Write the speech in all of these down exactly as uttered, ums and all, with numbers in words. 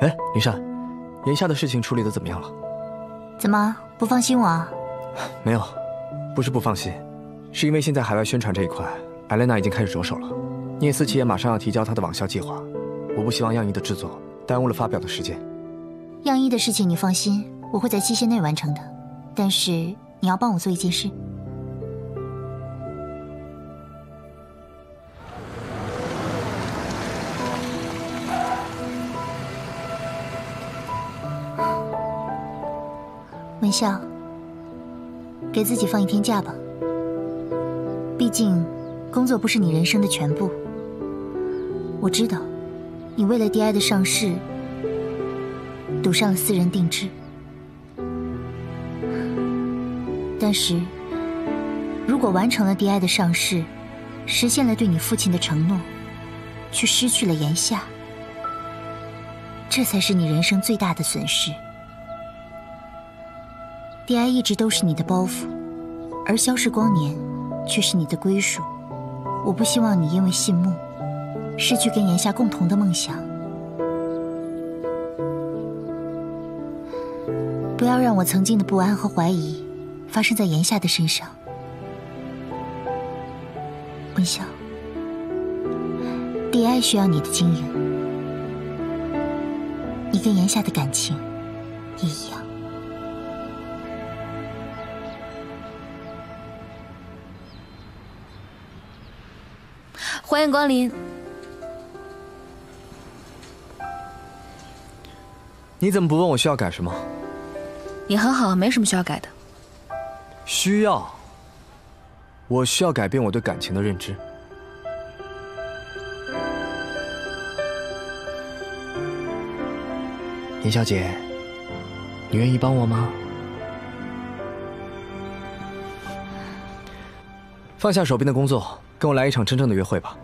哎，林善，炎夏的事情处理的怎么样了？怎么不放心我啊？没有，不是不放心，是因为现在海外宣传这一块，艾莲娜已经开始着手了。聂思琪也马上要提交她的网校计划，我不希望样衣的制作耽误了发表的时间。样衣的事情你放心，我会在期限内完成的。但是你要帮我做一件事。 文笑，给自己放一天假吧。毕竟，工作不是你人生的全部。我知道，你为了 D I 的上市，赌上了私人定制。但是，如果完成了 D I 的上市，实现了对你父亲的承诺，却失去了炎夏，这才是你人生最大的损失。 D I 一直都是你的包袱，而消逝光年却是你的归属。我不希望你因为信慕，失去跟炎夏共同的梦想。不要让我曾经的不安和怀疑发生在炎夏的身上。文笑 ，D I 需要你的经营，你跟炎夏的感情也一样。 欢迎光临。你怎么不问我需要改什么？你很好，没什么需要改的。需要？我需要改变我对感情的认知。林小姐，你愿意帮我吗？放下手边的工作。 跟我来一场真正的约会吧。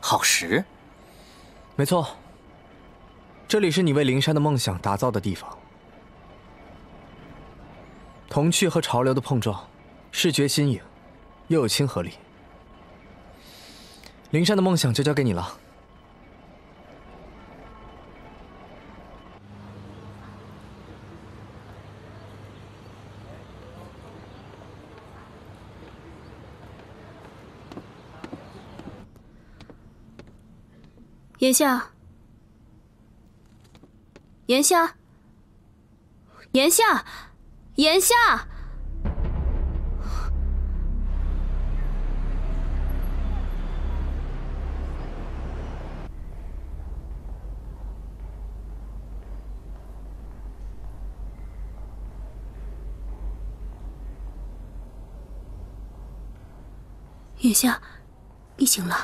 好时，没错。 这里是你为灵山的梦想打造的地方，童趣和潮流的碰撞，视觉新颖，又有亲和力。灵山的梦想就交给你了。炎夏。 炎夏，炎夏，炎夏！炎夏，你醒了。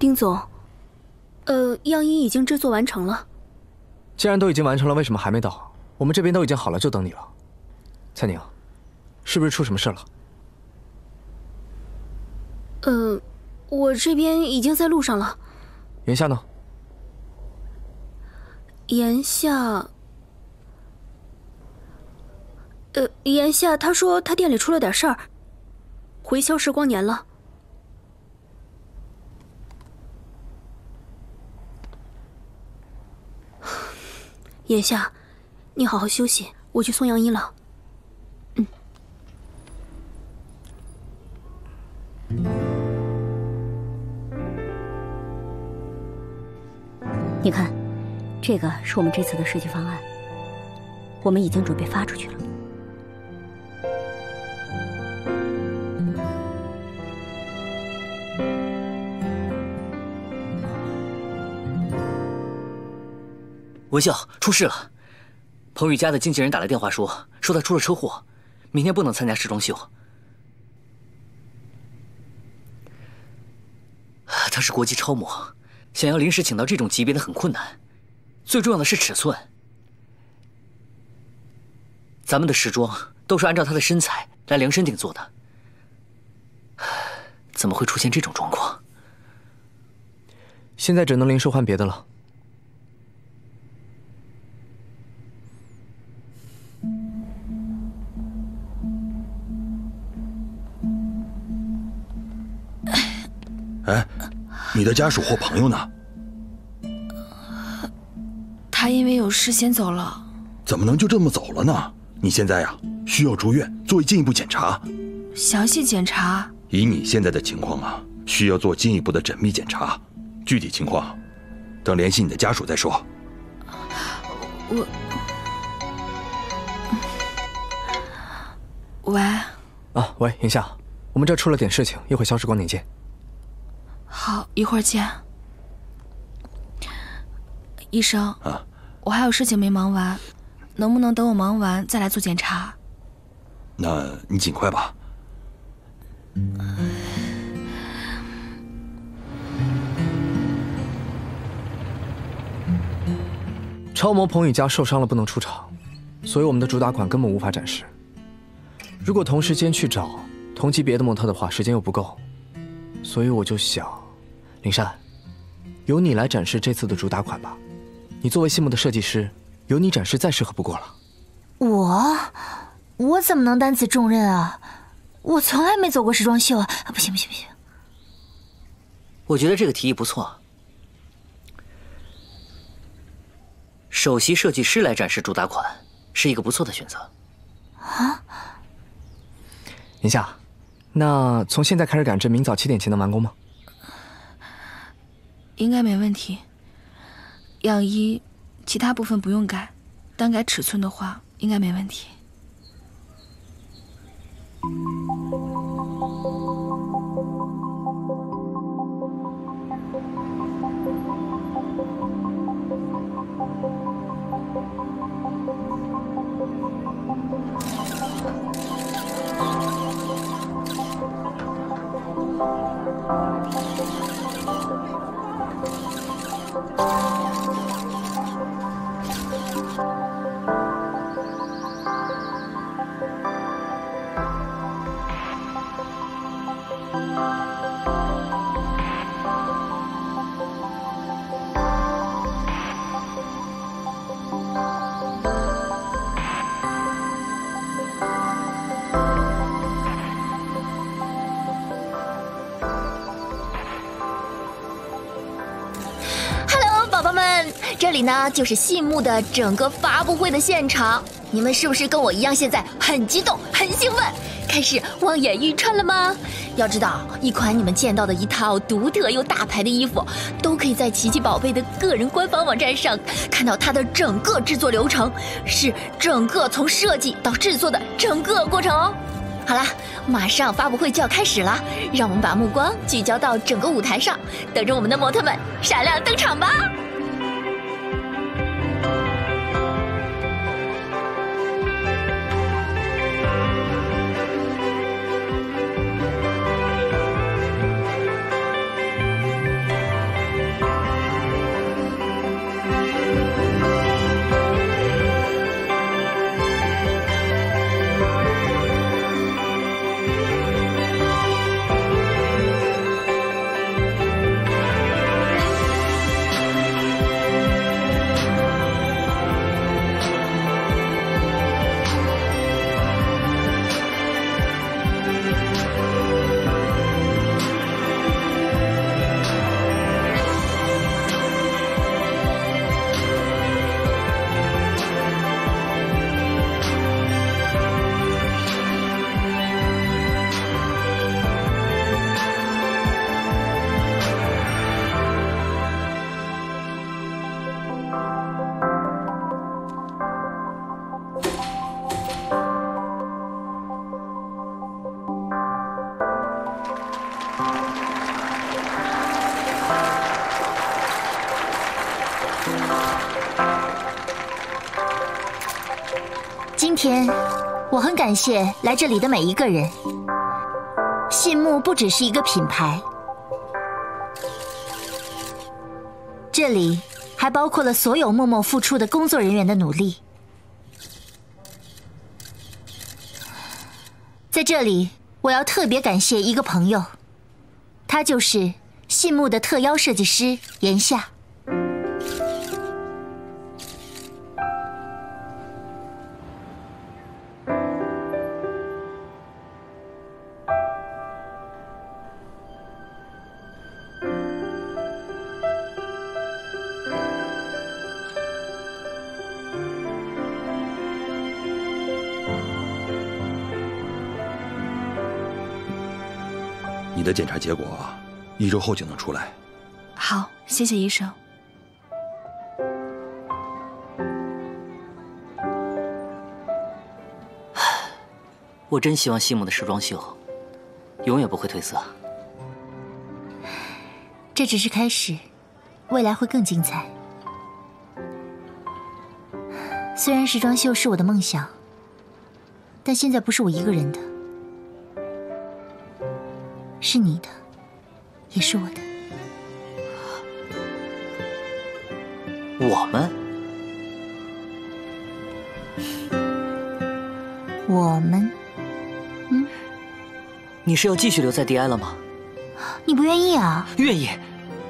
丁总，呃，样衣已经制作完成了。既然都已经完成了，为什么还没到？我们这边都已经好了，就等你了。蔡宁，是不是出什么事了？呃，我这边已经在路上了。炎夏呢？炎夏，呃，炎夏，他说他店里出了点事儿，回消失光年了。 炎夏，你好好休息，我去送样衣了。嗯。你看，这个是我们这次的设计方案，我们已经准备发出去了。文笑，出事了！彭宇家的经纪人打来电话说，说他出了车祸，明天不能参加时装秀。他是国际超模，想要临时请到这种级别的很困难。最重要的是尺寸。咱们的时装都是按照他的身材来量身定做的，怎么会出现这种状况？现在只能临时换别的了。 哎，你的家属或朋友呢？他因为有事先走了。怎么能就这么走了呢？你现在呀、啊，需要住院做进一步检查。详细检查？以你现在的情况啊，需要做进一步的缜密检查。具体情况，等联系你的家属再说。我……喂。啊，喂，云夏，我们这出了点事情，一会儿消失光点见。 好，一会儿见。医生，啊，我还有事情没忙完，能不能等我忙完再来做检查？那你尽快吧。超模彭雨佳受伤了，不能出场，所以我们的主打款根本无法展示。如果同时间去找同级别的模特的话，时间又不够。 所以我就想，林珊，由你来展示这次的主打款吧。你作为心目的设计师，由你展示再适合不过了。我，我怎么能担此重任啊？我从来没走过时装秀啊！不行不行不行！我觉得这个提议不错。首席设计师来展示主打款是一个不错的选择。啊，林夏。 那从现在开始赶制，明早七点前能完工吗？应该没问题。样衣，其他部分不用改，单改尺寸的话，应该没问题。这里呢，就是戏木的整个发布会的现场。你们是不是跟我一样，现在很激动、很兴奋，开始望眼欲穿了吗？要知道，一款你们见到的一套独特又大牌的衣服，都可以在奇奇宝贝的个人官方网站上看到它的整个制作流程，是整个从设计到制作的整个过程哦。好啦，马上发布会就要开始了，让我们把目光聚焦到整个舞台上，等着我们的模特们闪亮登场吧！ 今天，我很感谢来这里的每一个人。戏木不只是一个品牌，这里还包括了所有默默付出的工作人员的努力。在这里，我要特别感谢一个朋友，他就是信慕的特邀设计师言夏。 你的检查结果一周后就能出来。好，谢谢医生。我真希望西姆的时装秀永远不会褪色。这只是开始，未来会更精彩。虽然时装秀是我的梦想，但现在不是我一个人的。 是你的，也是我的。我们，我们，嗯，你是要继续留在 D I 了吗？你不愿意啊？愿意，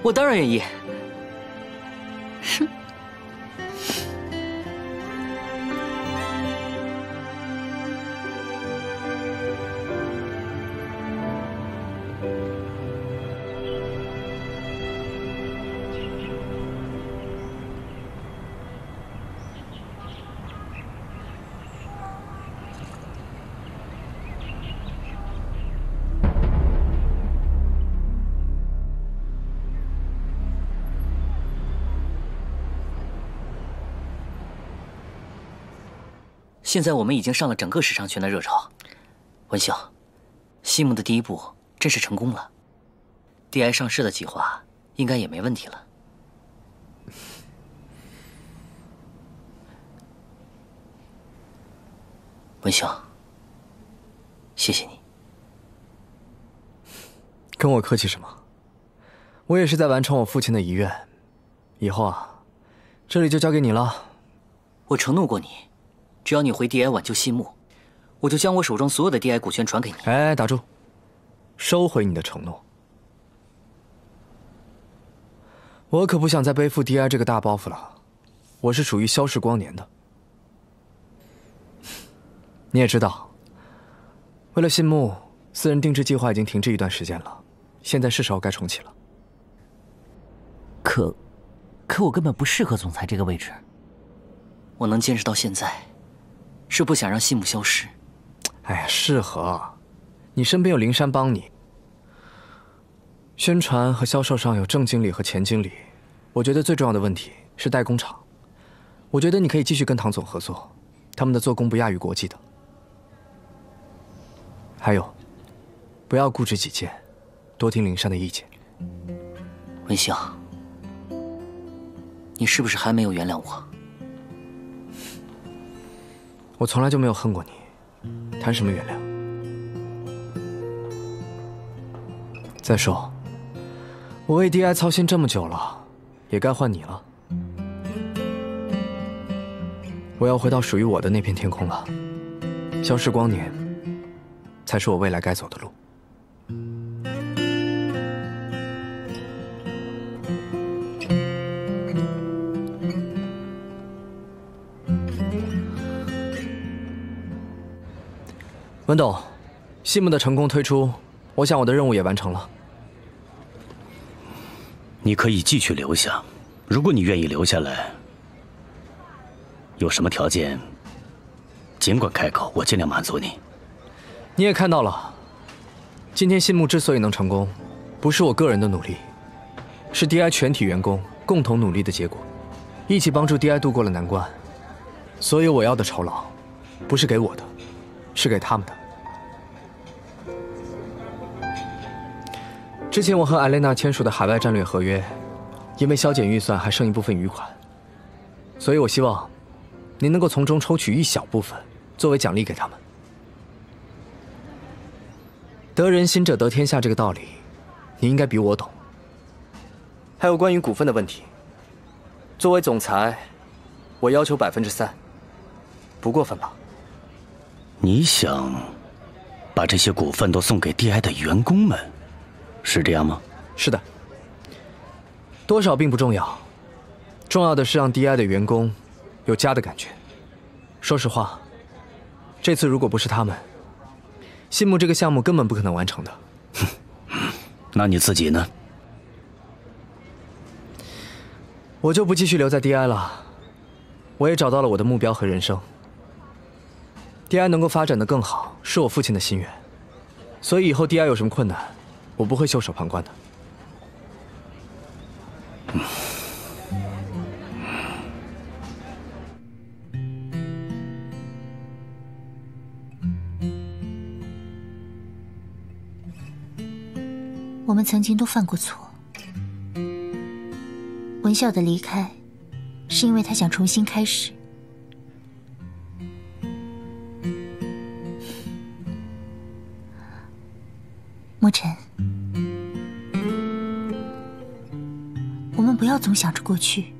我当然愿意。哼。 现在我们已经上了整个时尚圈的热潮，文秀，西木的第一步真是成功了 ，D I 上市的计划应该也没问题了。文秀，谢谢你。跟我客气什么？我也是在完成我父亲的遗愿。以后啊，这里就交给你了。我承诺过你。 只要你回 D I 挽救信慕，我就将我手中所有的 D I 股权传给你。哎，打住！收回你的承诺。我可不想再背负 D I 这个大包袱了。我是属于消逝光年的。你也知道，为了信慕，私人定制计划已经停滞一段时间了，现在是时候该重启了。可，可我根本不适合总裁这个位置。我能坚持到现在。 是不想让信慕消失。哎呀，适合，你身边有灵山帮你，宣传和销售上有郑经理和钱经理。我觉得最重要的问题是代工厂，我觉得你可以继续跟唐总合作，他们的做工不亚于国际的。还有，不要固执己见，多听灵山的意见。文秀，你是不是还没有原谅我？ 我从来就没有恨过你，谈什么原谅？再说，我为 D I 操心这么久了，也该换你了。我要回到属于我的那片天空了，消逝光年，才是我未来该走的路。 文董，西木的成功推出，我想我的任务也完成了。你可以继续留下，如果你愿意留下来，有什么条件，尽管开口，我尽量满足你。你也看到了，今天西木之所以能成功，不是我个人的努力，是 D I 全体员工共同努力的结果，一起帮助 D I 度过了难关。所以我要的酬劳，不是给我的，是给他们的。 之前我和艾蕾娜签署的海外战略合约，因为削减预算还剩一部分余款，所以我希望您能够从中抽取一小部分作为奖励给他们。得人心者得天下这个道理，你应该比我懂。还有关于股份的问题，作为总裁，我要求百分之三，不过分吧？你想把这些股份都送给 D I 的员工们，是这样吗？是的。多少并不重要，重要的是让 D I 的员工有家的感觉。说实话，这次如果不是他们，信慕这个项目根本不可能完成的。那你自己呢？ 我就不继续留在 D I 了，我也找到了我的目标和人生。D I 能够发展的更好，是我父亲的心愿，所以以后 D I 有什么困难，我不会袖手旁观的。嗯。 我们曾经都犯过错。 文笑的离开，是因为他想重新开始。沐尘，我们不要总想着过去，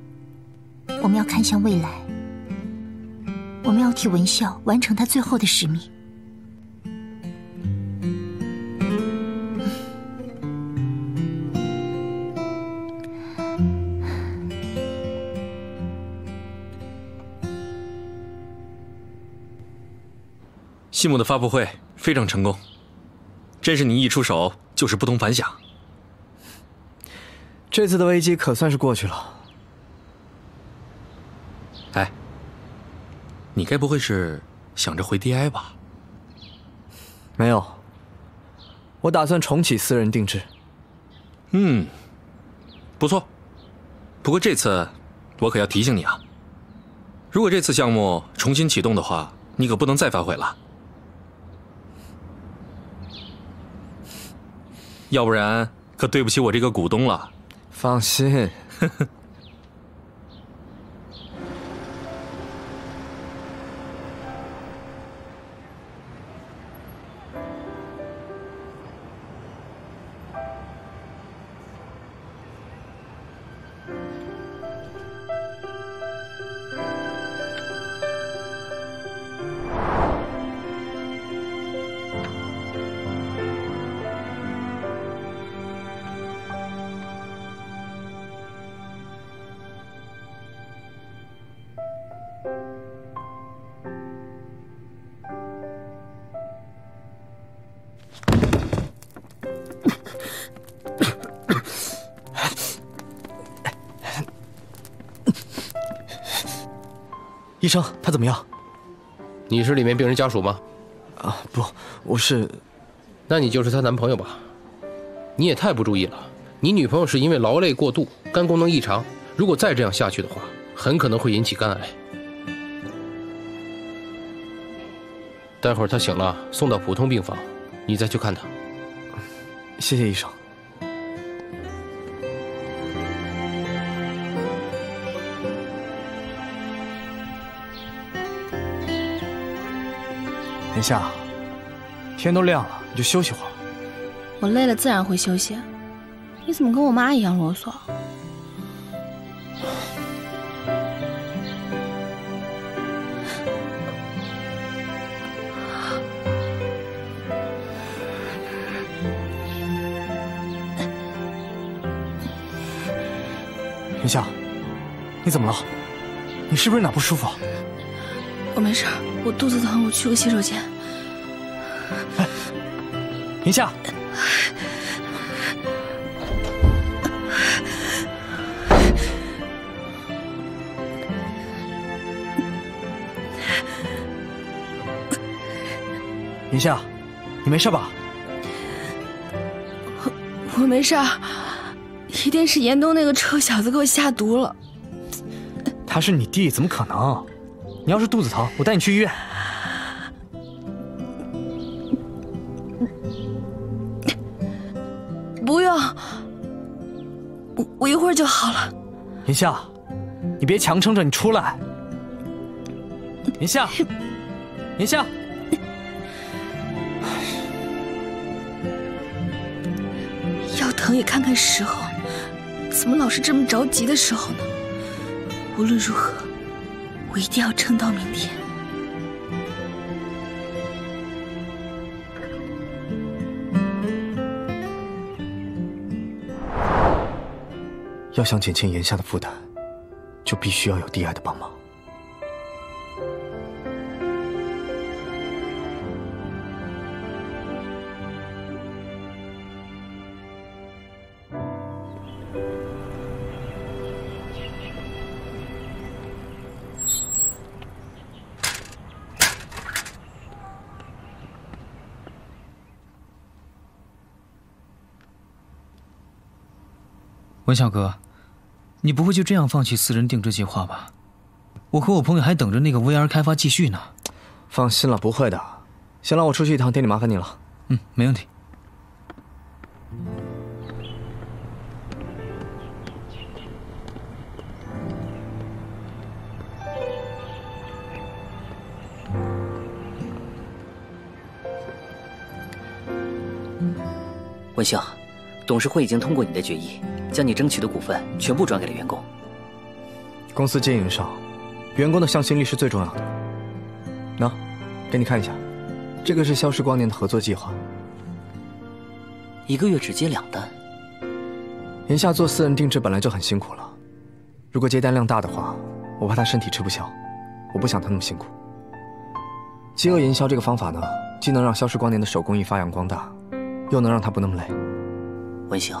我们要看向未来。我们要替文笑完成他最后的使命。 西姆的发布会非常成功，真是你一出手就是不同凡响。这次的危机可算是过去了。哎，你该不会是想着回 D I 吧？没有，我打算重启私人定制。嗯，不错。不过这次我可要提醒你啊，如果这次项目重新启动的话，你可不能再反悔了。 要不然可对不起我这个股东了。放心。医生，他怎么样？你是里面病人家属吗？啊，不，我是。那你就是她男朋友吧？你也太不注意了。你女朋友是因为劳累过度、肝功能异常，如果再这样下去的话，很可能会引起肝癌。待会儿她醒了，送到普通病房，你再去看她。谢谢医生。 等一下，天都亮了，你就休息会儿。我累了自然会休息。你怎么跟我妈一样啰嗦？云夏，你怎么了？你是不是哪不舒服？ 我没事，我肚子疼，我去个洗手间。哎，宁夏，宁夏，你没事吧？我我没事，一定是严冬那个臭小子给我下毒了。他是你弟，怎么可能？ 你要是肚子疼，我带你去医院。不用，我我一会儿就好了。林夏，你别强撑着，你出来。林夏，林夏，要疼也看看时候，怎么老是这么着急的时候呢？无论如何，我一定要撑到明天。要想减轻炎夏的负担，就必须要有 D I 的帮忙。 文小哥，你不会就这样放弃私人定制计划吧？我和我朋友还等着那个 V R 开发继续呢。放心了，不会的。行了，我出去一趟，店里麻烦你了。嗯，没问题。文星，董事会已经通过你的决议。 将你争取的股份全部转给了员工。公司经营上，员工的向心力是最重要的。那，给你看一下，这个是消失光年的合作计划。一个月只接两单。眼下做私人定制本来就很辛苦了，如果接单量大的话，我怕他身体吃不消，我不想他那么辛苦。饥饿营销这个方法呢，既能让消失光年的手工艺发扬光大，又能让他不那么累。文星。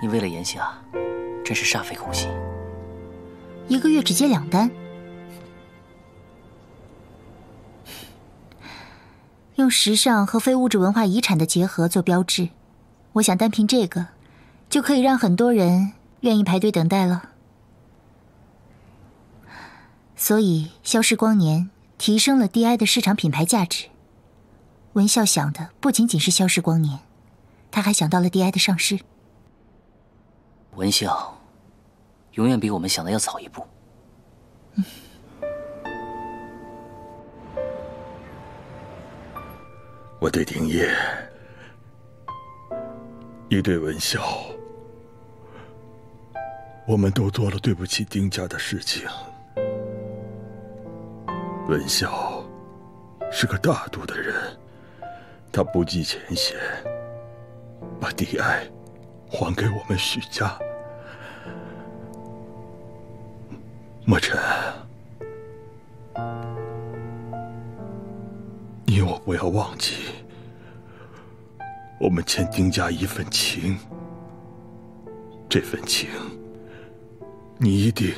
你为了炎夏，真是煞费苦心。一个月只接两单，用时尚和非物质文化遗产的结合做标志，我想单凭这个，就可以让很多人愿意排队等待了。所以，消失光年提升了 D I 的市场品牌价值。文笑想的不仅仅是消失光年，他还想到了 D I 的上市。 文笑，永远比我们想的要早一步。嗯、我对丁烨，你对文笑，我们都做了对不起丁家的事情。文笑是个大度的人，他不计前嫌，把 D I 还给我们许家。 墨尘，你我不要忘记，我们欠丁家一份情。这份情，你一定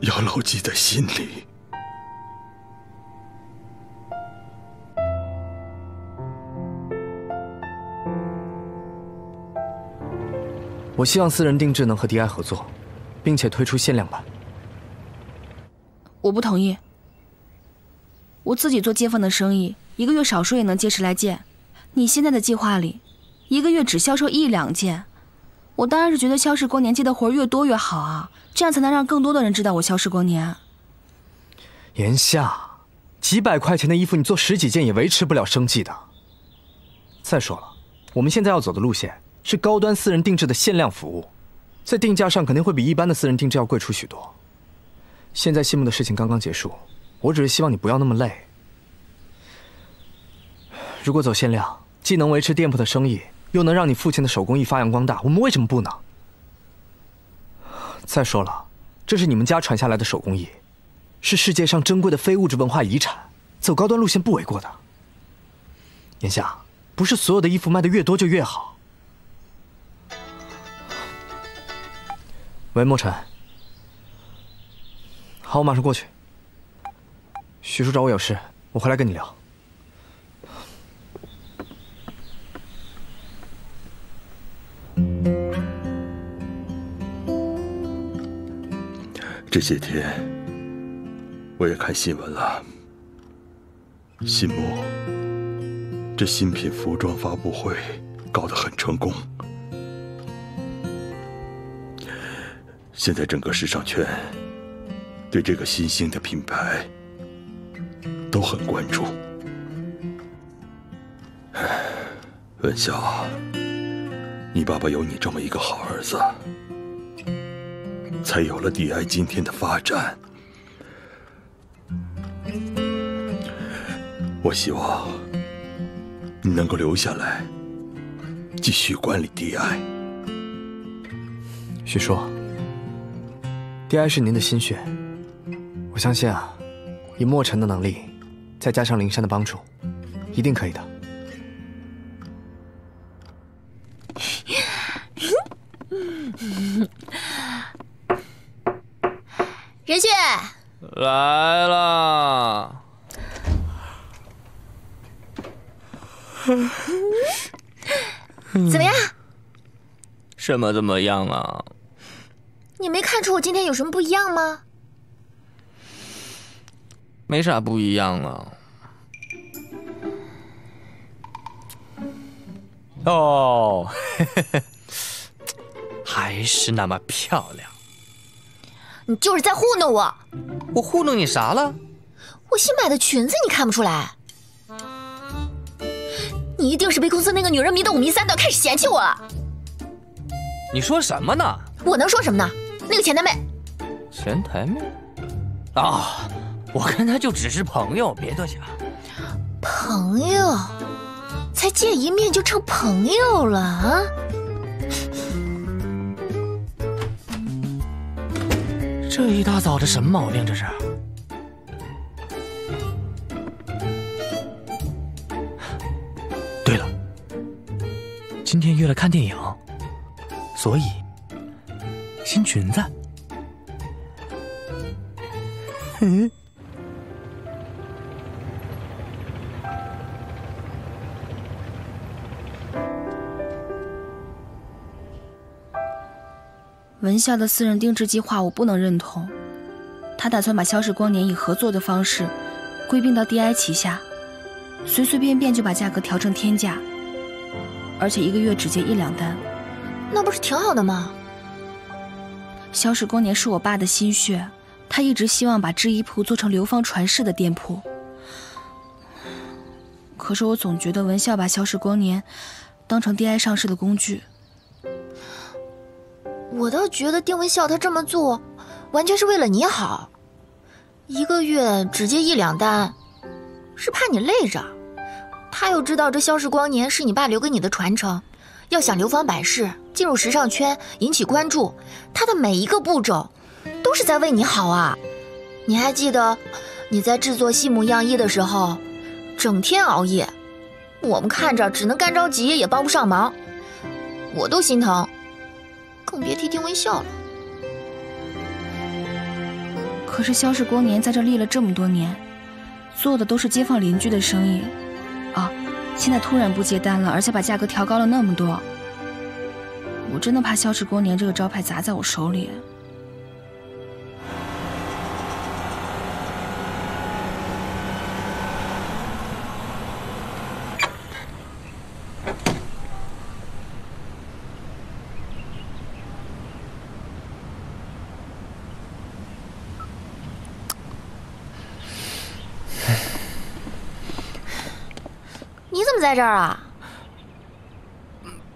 要牢记在心里。我希望私人定制能和 D I 合作。 并且推出限量版。我不同意。我自己做街坊的生意，一个月少说也能接十来件。你现在的计划里，一个月只销售一两件，我当然是觉得消失光年接的活越多越好啊，这样才能让更多的人知道我消失光年。炎夏，几百块钱的衣服你做十几件也维持不了生计的。再说了，我们现在要走的路线是高端私人定制的限量服务。 在定价上肯定会比一般的私人定制要贵出许多。现在西木的事情刚刚结束，我只是希望你不要那么累。如果走限量，既能维持店铺的生意，又能让你父亲的手工艺发扬光大，我们为什么不呢？再说了，这是你们家传下来的手工艺，是世界上珍贵的非物质文化遗产，走高端路线不为过的。眼下，不是所有的衣服卖得越多就越好。 喂，墨尘，好，我马上过去。徐叔找我有事，我回来跟你聊。这些天我也看新闻了，新木这新品服装发布会搞得很成功。 现在整个时尚圈对这个新兴的品牌都很关注。文笑，你爸爸有你这么一个好儿子，才有了 D I 今天的发展。我希望你能够留下来，继续管理 D I。许叔 ，D I 是您的心血，我相信啊，以墨尘的能力，再加上灵山的帮助，一定可以的。 仁旭来了，怎么样？什么怎么样啊？你没看出我今天有什么不一样吗？没啥不一样了。哦，还是那么漂亮。 你就是在糊弄我！我糊弄你啥了？我新买的裙子你看不出来？你一定是被公司那个女人迷得五迷三道，开始嫌弃我了。你说什么呢？我能说什么呢？那个前台妹。前台妹？啊、哦，我跟她就只是朋友，别多想。朋友？才见一面就成朋友了啊？ 这一大早的什么毛病？这是？对了，今天约了看电影，所以新裙子。嗯。文夏的私人定制计划我不能认同，他打算把消逝光年以合作的方式归并到 D I 旗下，随随便便就把价格调成天价，而且一个月只接一两单，那不是挺好的吗？消逝光年是我爸的心血，他一直希望把制衣铺做成流芳传世的店铺，可是我总觉得文夏把消逝光年当成 D I 上市的工具。 我倒觉得丁文笑他这么做，完全是为了你好。一个月只接一两单，是怕你累着。他又知道这消逝光年是你爸留给你的传承，要想流芳百世，进入时尚圈，引起关注，他的每一个步骤都是在为你好啊。你还记得你在制作细木样衣的时候，整天熬夜，我们看着只能干着急，也帮不上忙，我都心疼。 更别提丁文笑了。可是消逝光年在这立了这么多年，做的都是街坊邻居的生意，啊，现在突然不接单了，而且把价格调高了那么多，我真的怕消逝光年这个招牌砸在我手里。在这儿啊？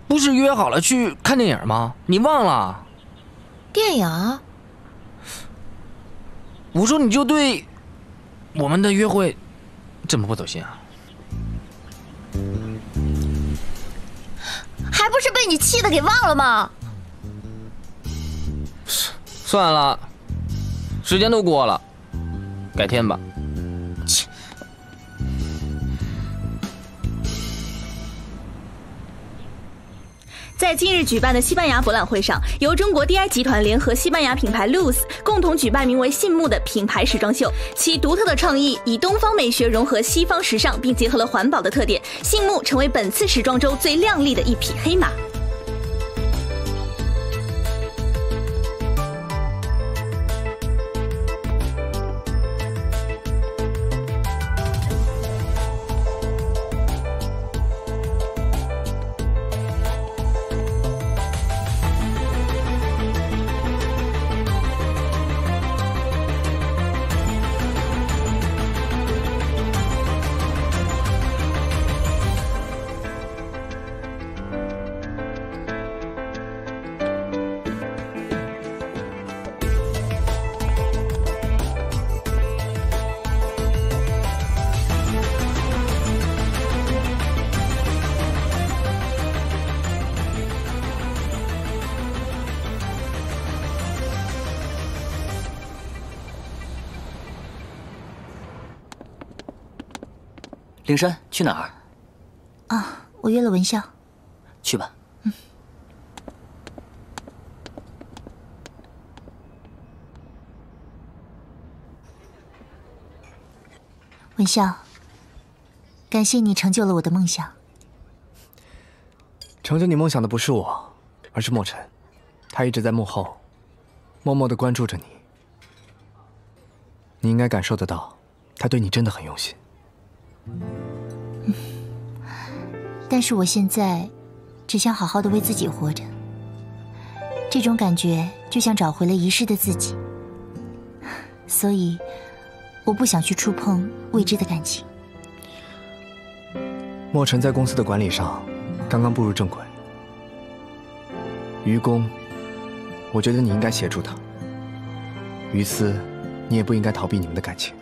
不是约好了去看电影吗？你忘了？电影？我说你就对我们的约会这么不走心啊？还不是被你气的给忘了吗？算了，时间都过了，改天吧。 在近日举办的西班牙博览会上，由中国 D I 集团联合西班牙品牌 Luz 共同举办名为“信慕”的品牌时装秀。其独特的创意以东方美学融合西方时尚，并结合了环保的特点，“信慕”成为本次时装周最亮丽的一匹黑马。灵山去哪儿？啊，我约了文潇。去吧。嗯。文潇，感谢你成就了我的梦想。成就你梦想的不是我，而是墨尘，他一直在幕后，默默地关注着你。 你应该感受得到，他对你真的很用心。嗯，但是我现在只想好好的为自己活着，这种感觉就像找回了遗失的自己，所以我不想去触碰未知的感情。墨尘在公司的管理上刚刚步入正轨，于公，我觉得你应该协助他；于私。 你也不应该逃避你们的感情。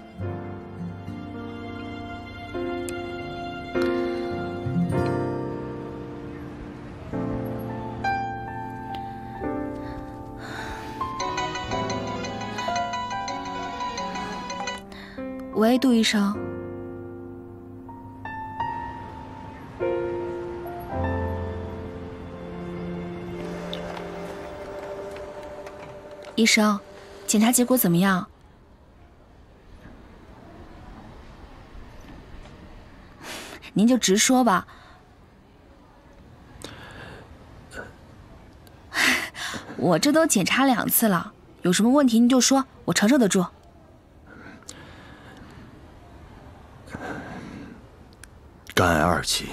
喂，杜医生。医生，检查结果怎么样？ 您就直说吧。我这都检查两次了，有什么问题您就说，我承受得住。肝癌二期。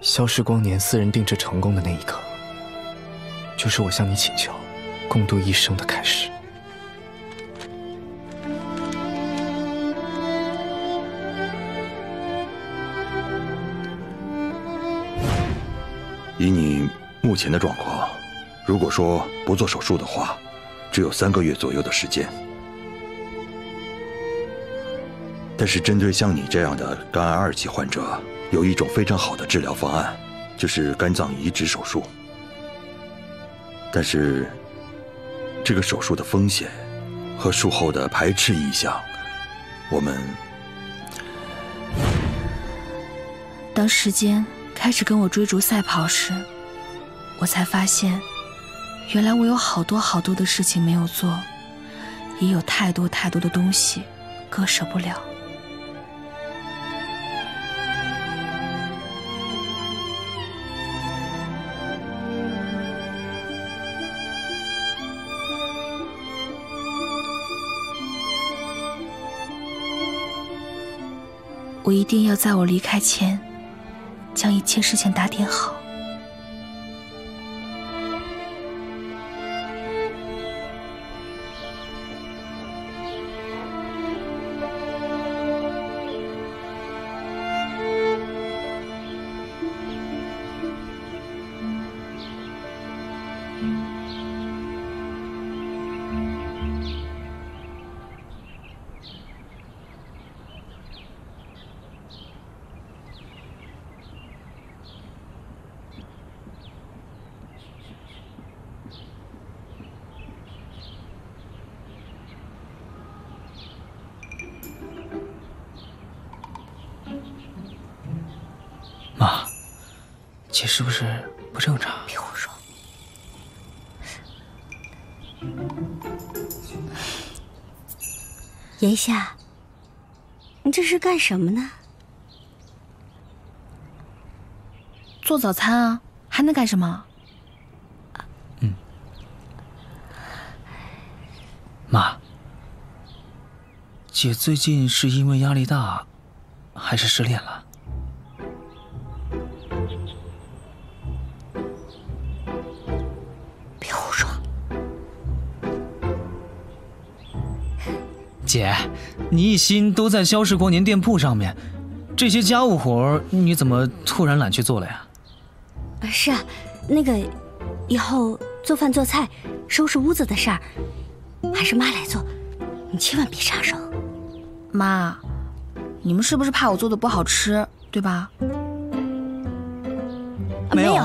消失光年私人定制成功的那一刻，就是我向你请求共度一生的开始。以你目前的状况，如果说不做手术的话，只有三个月左右的时间。但是针对像你这样的肝癌二期患者， 有一种非常好的治疗方案，就是肝脏移植手术。但是，这个手术的风险和术后的排斥异响，我们当时间开始跟我追逐赛跑时，我才发现，原来我有好多好多的事情没有做，也有太多太多的东西割舍不了。 我一定要在我离开前，将一切事情打点好。姐是不是不正常？别胡说！言夏，你这是干什么呢？做早餐啊，还能干什么？嗯。妈，姐最近是因为压力大，还是失恋了？姐，你一心都在肖氏光年店铺上面，这些家务活你怎么突然懒去做了呀？是啊，那个，以后做饭做菜、收拾屋子的事儿，还是妈来做，你千万别插手。妈，你们是不是怕我做的不好吃，对吧？没有。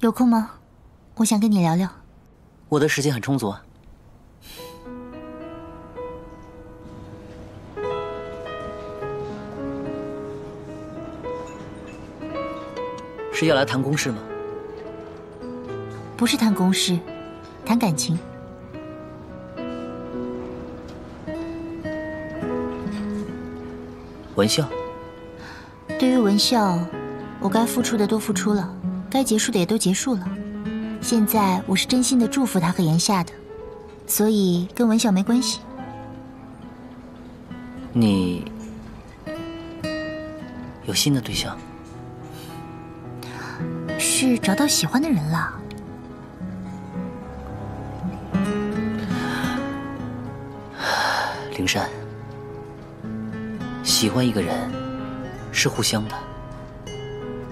有空吗？我想跟你聊聊。我的时间很充足啊。是要来谈公事吗？不是谈公事，谈感情。文笑，对于文笑，我该付出的都付出了。 该结束的也都结束了，现在我是真心的祝福他和言夏的，所以跟文晓没关系。你有新的对象？是找到喜欢的人了。灵珊，喜欢一个人是互相的，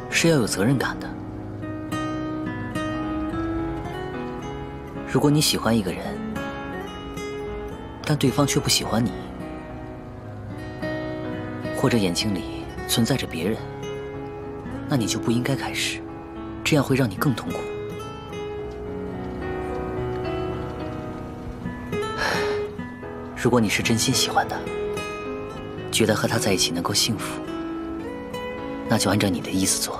是要有责任感的。 如果你喜欢一个人，但对方却不喜欢你，或者眼睛里存在着别人，那你就不应该开始，这样会让你更痛苦。如果你是真心喜欢的，觉得和他在一起能够幸福，那就按照你的意思做。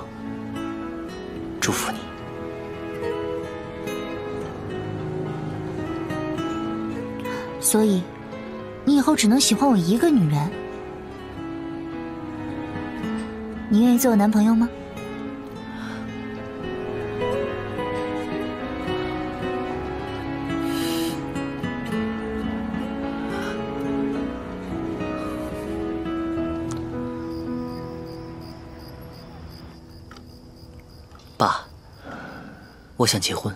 祝福你。 所以，你以后只能喜欢我一个女人。你愿意做我男朋友吗？爸，我想结婚。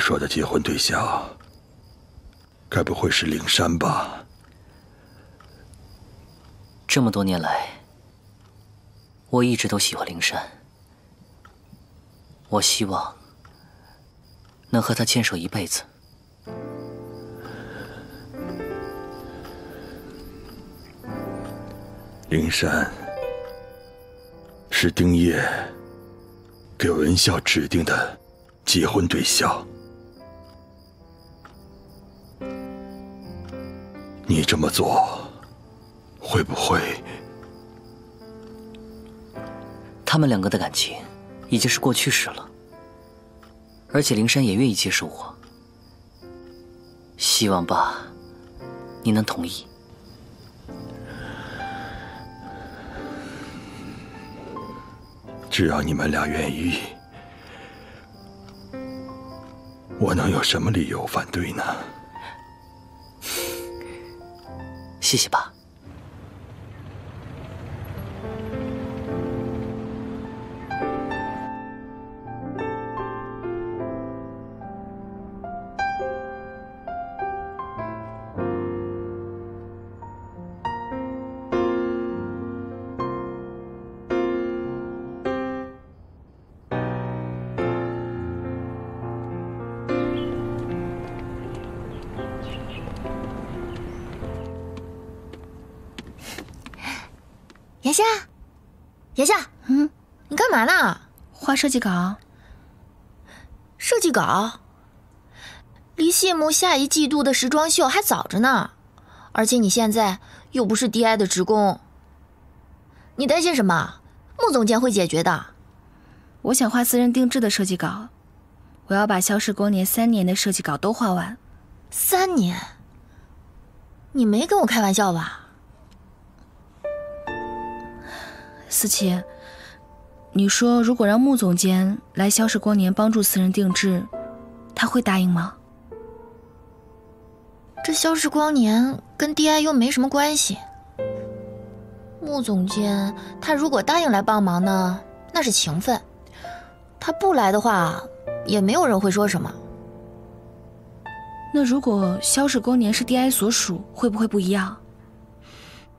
说的结婚对象，该不会是灵珊吧？这么多年来，我一直都喜欢灵珊。我希望能和她牵手一辈子。灵珊是丁叶给文笑指定的结婚对象。 你这么做，会不会？他们两个的感情已经是过去式了，而且灵珊也愿意接受我。希望吧，你能同意。只要你们俩愿意，我能有什么理由反对呢？ 谢谢爸。言夏，言夏，嗯，你干嘛呢？画设计稿。设计稿？离谢幕下一季度的时装秀还早着呢，而且你现在又不是 D I 的职工，你担心什么？穆总监会解决的。我想画私人定制的设计稿，我要把肖氏光年三年的设计稿都画完。三年？你没跟我开玩笑吧？ 思琪，你说如果让穆总监来消逝光年帮助私人定制，他会答应吗？这消逝光年跟 D I 又没什么关系。穆总监他如果答应来帮忙呢，那是情分；他不来的话，也没有人会说什么。那如果消逝光年是 D I 所属，会不会不一样？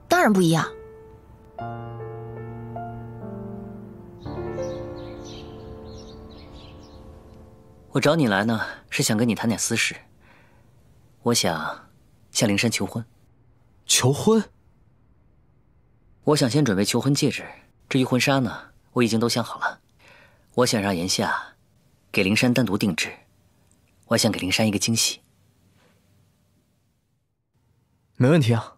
当然不一样。 我找你来呢，是想跟你谈点私事。我想向灵山求婚。求婚？我想先准备求婚戒指，至于婚纱呢，我已经都想好了。我想让言夏给灵山单独定制，我想给灵山一个惊喜。没问题啊。